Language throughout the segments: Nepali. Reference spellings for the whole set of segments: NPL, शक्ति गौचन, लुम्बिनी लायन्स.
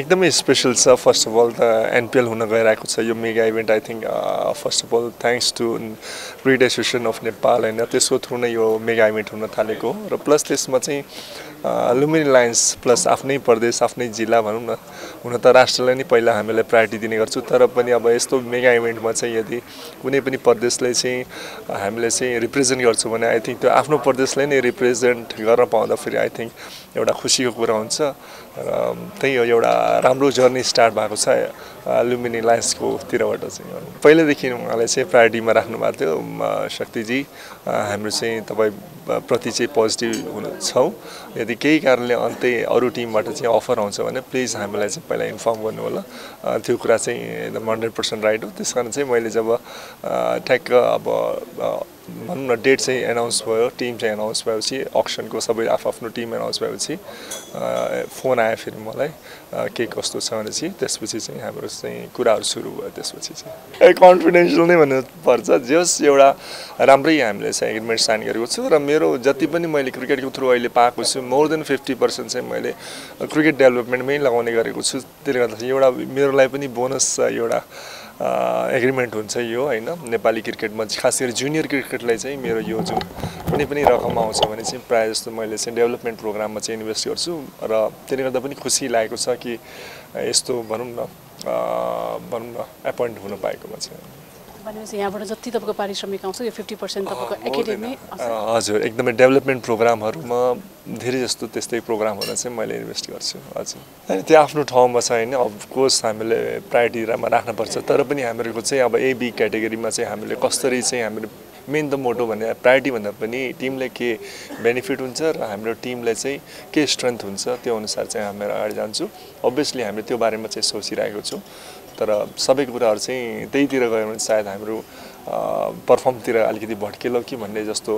एकदमै स्पेशल छ। फर्स्ट अफ अल त एनपीएल हुन गइरहेको छ यो mega event. I think first of all thanks to breed association of Nepal हैन, त्यसको थ्रु नै यो मेगा इभेन्ट हुन थालेको र प्लस त्यसमा चाहिँ लुम्बिनी लायन्स प्लस आफ्नै प्रदेश आफ्नै जिल्ला भनौं न, हुन त राष्ट्रलाई नै पहिला हामीले प्रायोरिटी दिने गर्छु, तर पनि अब यस्तो मेगा इभेन्टमा चाहिँ यदि कुनै पनि प्रदेशलाई चाहिँ हामीले चाहिँ रिप्रेजेन्ट गर्छौं भने आई थिंक त्यो आफ्नो प्रदेशलाई नै रिप्रेजेन्ट गर्न पाउँदा फेरि आई थिंक एउटा खुशीको कुरा हुन्छ र त्यही हो एउटा राम्रो जर्नी स्टार्ट भएको छ लुम्बिनी लायन्सको तिरबाट चाहिँ। पहिलेदेखि उहाँले चाहिँ प्रायोरिटीमा राख्नु भएको थियो शक्ति जी, हाम्रो चाहिँ तपाई प्रति चाहिँ पोजिटिभ हुनु छौ, यदि केही कारणले अन्त्य अरू टिमबाट चाहिँ अफर आउँछ भने प्लिज हामीलाई चाहिँ पहिला इन्फर्म गर्नु होला। त्यो कुरा चाहिँ एकदम 100% राइट हो। त्यसकारण चाहिँ मैले जब ठ्याक्क अब भनौँ न डेट चाहिँ एनाउन्स भयो, टिम चाहिँ एनाउन्स भएपछि अक्सनको सबै आफ्नो टिम एनाउन्स भएपछि फोन आयो फेरि मलाई के कस्तो छ भनेपछि, त्यसपछि चाहिँ हाम्रो चाहिँ कुराहरू सुरु भयो। त्यसपछि चाहिँ कन्फिडेन्सियल नै भन्नुपर्छ, जे होस् एउटा राम्रै हामीले चाहिँ एग्रिमेन्ट साइन गरेको छु र मेरो जति पनि मैले क्रिकेटको थ्रु अहिले पाएको छु मोर देन 50% चाहिँ मैले क्रिकेट डेभलपमेन्टमै लगाउने गरेको छु। त्यसले गर्दाखेरि एउटा मेरो लागि पनि बोनस एउटा एग्रिमेन्ट हुन्छ यो हैन। नेपाली क्रिकेटमा खास गरी जुनियर क्रिकेटलाई चाहिँ मेरो यो जुन कुनै पनि रकम आउँछ भने चाहिँ प्रायः जस्तो मैले चाहिँ डेभलपमेन्ट प्रोग्राममा चाहिँ इन्भेस्ट गर्छु र त्यसले गर्दा पनि खुसी लागेको छ कि यस्तो भनौँ न एपोइन्ट हुन पाएकोमा चाहिँ। भनेपछि यहाँबाट जति तपाईको पारिश्रमिक आउँछ यो 50% तपाईको एकेडेमी हजुर एकदमै डेभलपमेन्ट प्रोग्रामहरुमा धेरै जस्तो त्यस्तै प्रोग्रामहरु चाहिँ मैले इन्भेस्ट गर्छु। हजुर हैन त्यो आफ्नो ठाउँमा छ हैन, अफ कोर्स हामीले प्रायोरिटीमा राख्नुपर्छ, तर पनि हामीहरुको चाहिँ अब ए बी क्याटेगोरीमा चाहिँ हामीले कसरी चाहिँ हाम्रो मेन द मोटो भने प्रायोरिटी भन्दा पनि टिमले के बेनिफिट हुन्छ र हाम्रो टिमले चाहिँ के स्ट्रेन्थ हुन्छ त्यो अनुसार चाहिँ हामी अगाडि जान्छु। अब्भियसली हामीले त्यो बारेमा चाहिँ सोचिरहेको छौं, तर सबै कुराहरु चाहिँ त्यहीतिर गयो भने सायद हाम्रो परफर्मतिर अलिकति भड्केलो कि भन्ने जस्तो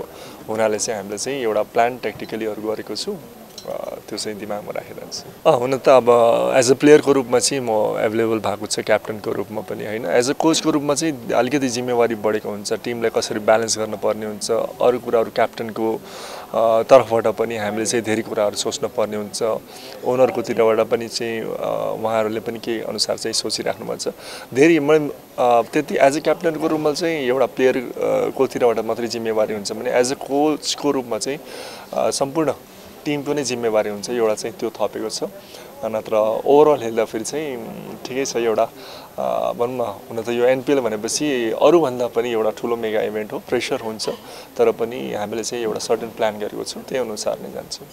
हुनाले चाहिँ हामीले चाहिँ एउटा प्लान ट्याक्टिकलीहरु गरेको छु, त्यो चाहिँ दिमागमा राखेर छु। हुन त अब एज अ प्लेयरको रूपमा चाहिँ म एभेलेबल भएको छ, क्याप्टनको रूपमा पनि हैन, एज अ कोचको रूपमा चाहिँ अलिकति जिम्मेवारी बढेको हुन्छ, टिमलाई कसरी ब्यालेन्स गर्नुपर्ने हुन्छ, अरू कुराहरु क्याप्टनको तर्फबाट पनि हामीले चाहिँ धेरै कुराहरु सोच्नु पर्ने हुन्छ, ओनरको तिरबाट पनि चाहिँ उहाँहरूले पनि के अनुसार चाहिँ सोचिराख्नु भन्छ धेरै। म त्यति एज अ क्याप्टनको रूपमा चाहिँ एउटा प्लेयरको तिरबाट मात्रै जिम्मेवारी हुन्छ भने एज अ कोचको रूपमा चाहिँ सम्पूर्ण टिमको नै जिम्मेवारी हुन्छ, एउटा चाहिँ त्यो थपेको छ। नत्र ओभरअल हेर्दाखेरि चाहिँ ठिकै छ एउटा भनौँ न, हुन त यो एनपीएल भनेपछि अरूभन्दा पनि एउटा ठुलो मेगा इभेन्ट हो, प्रेसर हुन्छ, तर पनि हामीले चाहिँ एउटा सर्टेन प्लान गरेको छौँ, त्यही अनुसार नै जान्छौँ।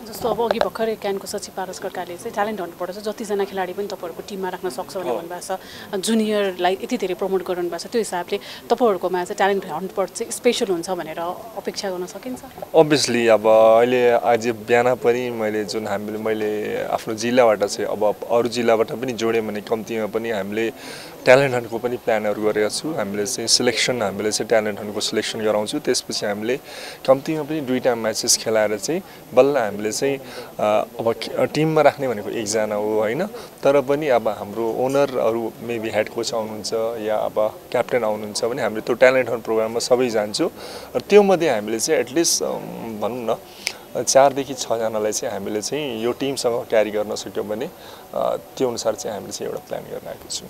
जस्तो अब अघि भर्खरै क्यानको सचिव पारस कर्काले चाहिँ ट्यालेन्ट हन्टबाट जतिजना खेलाडी पनि तपाईँहरूको टिममा राख्न सक्छ भनेर भन्नुभएको छ, जुनियरलाई यति धेरै प्रमोट गर्नु भएको छ, त्यो हिसाबले तपाईँहरूकोमा चाहिँ ट्यालेन्ट हन्टबाट चाहिँ स्पेसल हुन्छ भनेर अपेक्षा गर्न सकिन्छ। अब्भियसली अब अहिले आज बिहान पनि मैले जुन मैले आफ्नो जिल्लाबाट चाहिँ अब अरू जिल्लाबाट पनि जोड्यौँ भने कम्तीमा पनि हामीले ट्यालेन्ट हन्टको पनि प्लानहरु गरेका छु। हामीले चाहिँ सिलेक्सन हामीले चाहिँ ट्यालेन्ट हन्टको सिलेक्सन गराउँछु, त्यसपछि हामीले कम्तीमा पनि दुईटा म्याचेस खेलाएर चाहिँ बल्ल हामीले चाहिँ अब टिममा राख्ने भनेको एकजना हो हैन, तर पनि अब हाम्रो ओनर अरू मेबी हेड कोच आउनुहुन्छ या अब क्याप्टन आउनुहुन्छ भने हामीले त्यो ट्यालेन्ट हन्ट प्रोग्राममा सबै जान्छौँ र त्यो मध्ये हामीले चाहिँ एटलिस्ट भनौँ न 4 देखि 6 जनालाई चाहिँ हामीले चाहिँ यो टिमसँग क्यारी गर्न सक्यौं भने त्यो अनुसार चाहिँ हामीले चाहिँ एउटा प्लान गरेर राखेको छौं।